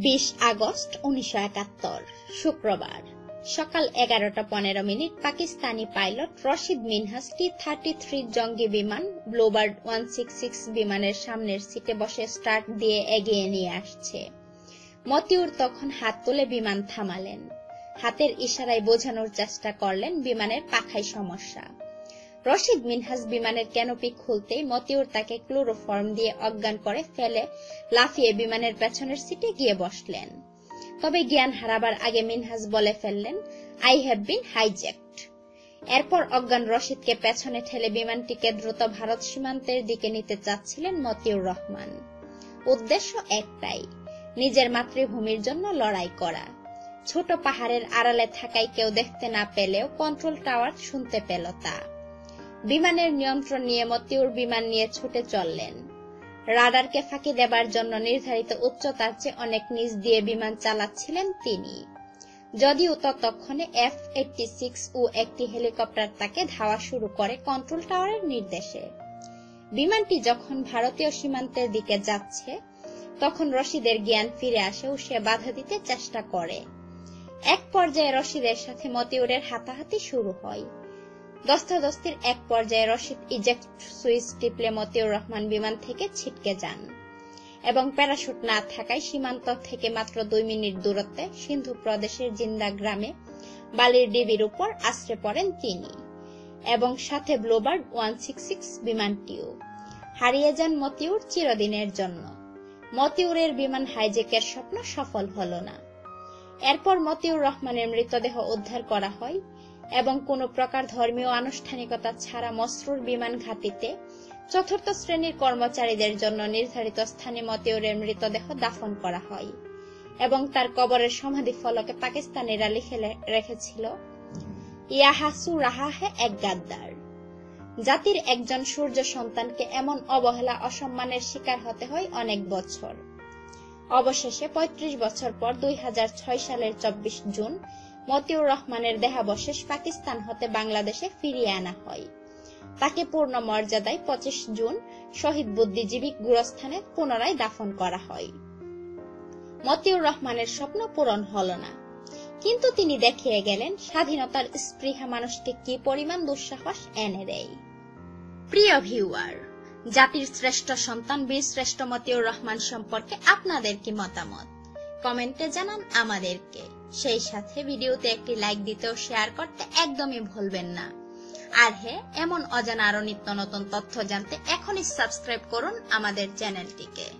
20 August 1971 শুক্রবার সকাল 11:15 Pakistani pilot Rashid Minhas T-33 জঙ্গি বিমান ব্লুবার্ড 166 বিমানের সামনের সিটে বসে স্টার্ট দিয়ে এগিয়ে নিয়ে আসছে। মতিউর তখন হাত তুলে বিমান থামালেন, হাতের ইশারায় বোঝানোর চেষ্টা করলেন বিমানের পাখায় সমস্যা। রশিদ মিনহাস বিমানের ক্যানোপি খুলতেই মতিউর তাকে ক্লোরোফর্ম দিয়ে অজ্ঞান করে ফেলে লাফিয়ে বিমানের পেছনের সিটে গিয়ে বসলেন। তবে জ্ঞান হারাবার আগে মিনহাস বলে ফেললেন, আই হ্যাভ বিন হাইজ্যাকড। এরপর অজ্ঞান রশিদকে পেছনে ঠেলে বিমানটিকে দ্রুত ভারত সীমান্তের দিকে নিতে চাচ্ছিলেন মতিউর রহমান। উদ্দেশ্য একটাই, নিজের মাতৃভূমির জন্য লড়াই করা। ছোট পাহাড়ের আড়ালে থাকায় কেউ দেখতে না পেলেও কন্ট্রোল টাওয়ার শুনতে পেল তা। বিমানের নিয়ন্ত্রণ নিয়ে মতিউর বিমান নিয়ে ছুটে চললেন। রাডারকে ফাঁকি দেবার জন্য নির্ধারিত উচ্চতার চেয়ে অনেক নিচ দিয়ে বিমান চালাচ্ছিলেন তিনি, যদিও ততক্ষণে F-86 ও একটি হেলিকপ্টার তাকে ধাওয়া শুরু করে কন্ট্রোল টাওয়ারের নির্দেশে। বিমানটি যখন ভারতীয় সীমান্তের দিকে যাচ্ছে তখন রশিদের জ্ঞান ফিরে আসে ও সে বাধা দিতে চেষ্টা করে। এক পর্যায়ে রশিদের সাথে মতিউরের হাতাহাতি শুরু হয়। দস্তাদস্তির এক পর্যায়ে রশিদ ইজেক্ট সুইচ টিপলে মতিউর রহমান বিমান থেকে ছিটকে যান এবং প্যারাশুট না থাকায় সীমান্ত থেকে মাত্র 2 মিনিট দূরত্বে সিন্ধু প্রদেশের জিন্দা গ্রামে বালির ডিবির উপর আশ্রয় পড়েন তিনি এবং সাথে ব্লুবার্ড 166 বিমানটিও। হারিয়ে যান মতিউর চিরদিনের জন্য। মতিউরের বিমান হাইজ্যাকের স্বপ্ন সফল হল না। এরপর মতিউর রহমানের মৃতদেহ উদ্ধার করা হয় এবং কোন প্রকার ধর্মীয় আনুষ্ঠানিকতা ছাড়া মসরুর বিমান ঘাঁটিতে 4র্থ শ্রেণীর কর্মচারীদের জন্য নির্ধারিত স্থানে মতিউরের মৃতদেহ দাফন করা হয় এবং তার কবরের সমাধি ফলকে পাকিস্তানিরা লিখে রেখেছিল, ইয়াহাসু রাহাহে এক গাদ্দার। জাতির একজন সূর্য সন্তানকে এমন অবহেলা অসম্মানের শিকার হতে হয় অনেক বছর। অবশেষে 35 বছর পর 2006 সালের 24 জুন মতিউর রহমানের দেহাবশেষ পাকিস্তান হতে বাংলাদেশে ফিরিয়ে আনা হয়। তাকে পূর্ণ মর্যাদায় 25 জুন শহীদ বুদ্ধিজীবী গুরুস্থানে পুনরায় দাফন করা হয়। মতিউর রহমানের স্বপ্ন পূরণ হল না, কিন্তু তিনি দেখিয়ে গেলেন স্বাধীনতার স্পৃহা মানুষকে কি পরিমাণ দুঃসাহস এনে দেয়। প্রিয় ভিউয়ার, জাতির শ্রেষ্ঠ সন্তান বীর শ্রেষ্ঠ মতিউর রহমান সম্পর্কে আপনাদের কি মতামত? কমেন্টে জানান আমাদেরকে। সেই সাথে ভিডিওতে একটি লাইক দিতে ও শেয়ার করতে একদমই ভুলবেন না। আর হ্যাঁ, এমন অজানা আরো নিত্য নতুন তথ্য জানতে এখনই সাবস্ক্রাইব করুন আমাদের চ্যানেলটিকে।